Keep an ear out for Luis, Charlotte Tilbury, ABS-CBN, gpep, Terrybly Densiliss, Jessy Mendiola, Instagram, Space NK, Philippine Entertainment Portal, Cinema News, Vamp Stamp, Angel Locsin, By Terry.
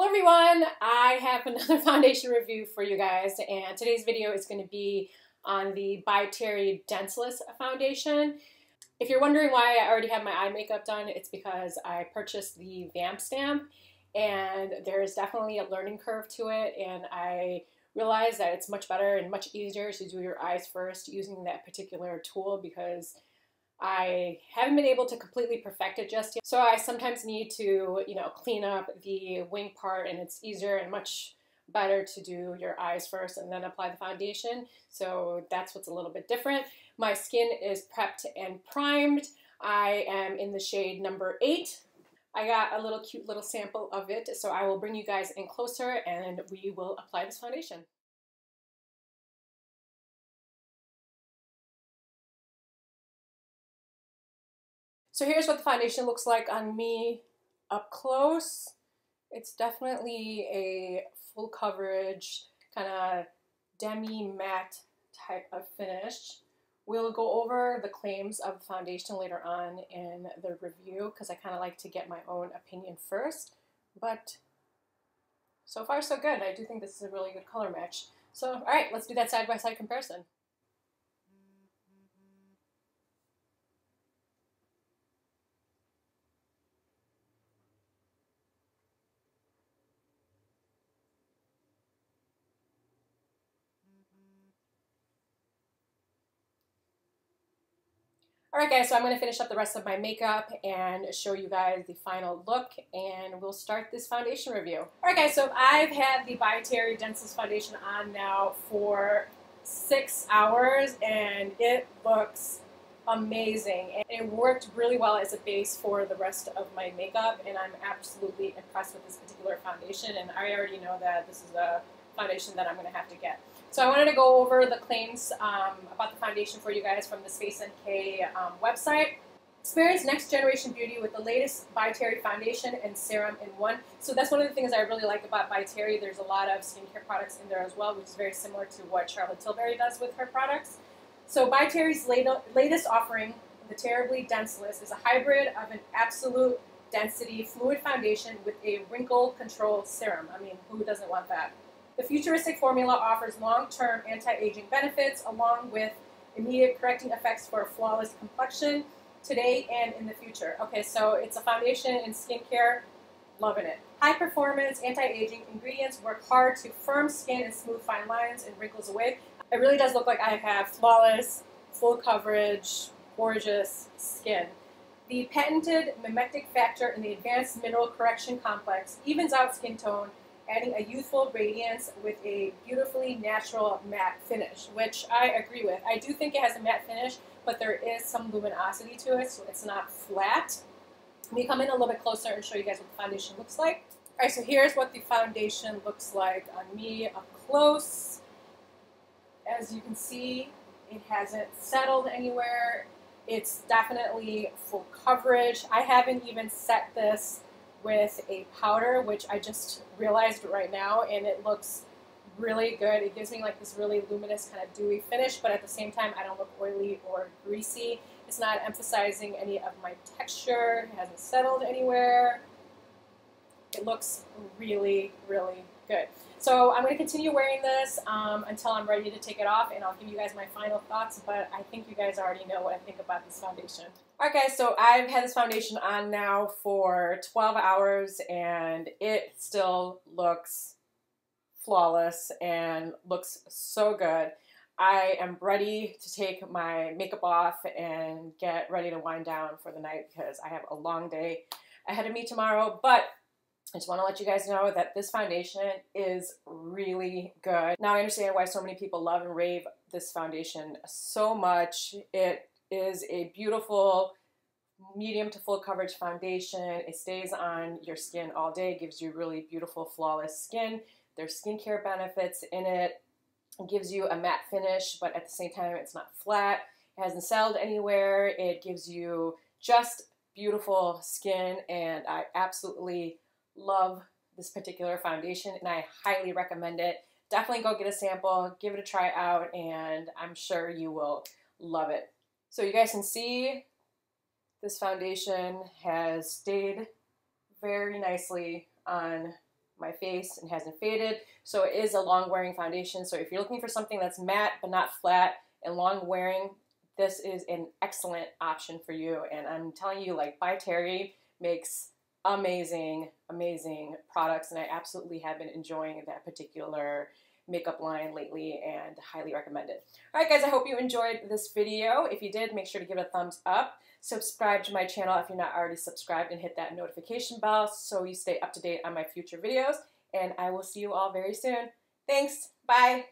Hello everyone, I have another foundation review for you guys, and today's video is going to be on the By Terry Densiliss foundation. If you're wondering why I already have my eye makeup done, it's because I purchased the Vamp Stamp, and there's definitely a learning curve to it, and I realized that it's much better and much easier to do your eyes first using that particular tool because I haven't been able to completely perfect it just yet, so I sometimes need to, you know, clean up the wing part, and it's easier and much better to do your eyes first and then apply the foundation. So that's what's a little bit different. My skin is prepped and primed. I am in the shade number 8. I got a little cute little sample of it, so I will bring you guys in closer and we will apply this foundation. So here's what the foundation looks like on me up close. It's definitely a full coverage, kind of demi-matte type of finish. We'll go over the claims of the foundation later on in the review because I kind of like to get my own opinion first. But so far so good. I do think this is a really good color match. So all right, let's do that side-by-side comparison. Alright guys, so I'm going to finish up the rest of my makeup and show you guys the final look, and we'll start this foundation review. Alright guys, so I've had the By Terry Densiliss foundation on now for 6 hours, and it looks amazing. And it worked really well as a base for the rest of my makeup, and I'm absolutely impressed with this particular foundation, and I already know that this is a foundation that I'm going to have to get. So I wanted to go over the claims about the foundation for you guys from the Space NK website. Experience next generation beauty with the latest By Terry foundation and serum in one. So that's one of the things I really like about By Terry. There's a lot of skincare products in there as well, which is very similar to what Charlotte Tilbury does with her products. So By Terry's latest offering, the Terrybly Densiliss, is a hybrid of an absolute density fluid foundation with a wrinkle control serum. I mean, who doesn't want that? The futuristic formula offers long-term anti-aging benefits along with immediate correcting effects for a flawless complexion today and in the future. Okay, so it's a foundation in skincare, loving it. High performance, anti-aging ingredients work hard to firm skin and smooth fine lines and wrinkles away. It really does look like I have flawless, full coverage, gorgeous skin. The patented mimetic factor in the advanced mineral correction complex evens out skin tone, adding a youthful radiance with a beautifully natural matte finish, which I agree with. I do think it has a matte finish, but there is some luminosity to it, so it's not flat. Let me come in a little bit closer and show you guys what the foundation looks like. All right, so here's what the foundation looks like on me up close. As you can see, it hasn't settled anywhere. It's definitely full coverage. I haven't even set this with a powder, which I just realized right now, and it looks really good. It gives me like this really luminous kind of dewy finish, but at the same time I don't look oily or greasy. It's not emphasizing any of my texture. It hasn't settled anywhere. It looks really, really good. So I'm going to continue wearing this until I'm ready to take it off, and I'll give you guys my final thoughts, but I think you guys already know what I think about this foundation. Alright guys, so I've had this foundation on now for 12 hours, and it still looks flawless and looks so good. I am ready to take my makeup off and get ready to wind down for the night because I have a long day ahead of me tomorrow, but I just want to let you guys know that this foundation is really good. Now I understand why so many people love and rave this foundation so much. It is a beautiful medium to full coverage foundation. It stays on your skin all day. It gives you really beautiful, flawless skin. There's skincare benefits in it. It gives you a matte finish, but at the same time it's not flat. It hasn't settled anywhere. It gives you just beautiful skin, and I absolutely love this particular foundation, and I highly recommend it. Definitely go get a sample, give it a try out, and I'm sure you will love it. So you guys can see this foundation has stayed very nicely on my face and hasn't faded. So it is a long wearing foundation. So if you're looking for something that's matte but not flat and long wearing, this is an excellent option for you. And I'm telling you, like, By Terry makes amazing, amazing products, and I absolutely have been enjoying that particular makeup line lately and highly recommend it. All right, guys, I hope you enjoyed this video. If you did, make sure to give it a thumbs up. Subscribe to my channel if you're not already subscribed and hit that notification bell so you stay up to date on my future videos, and I will see you all very soon. Thanks. Bye.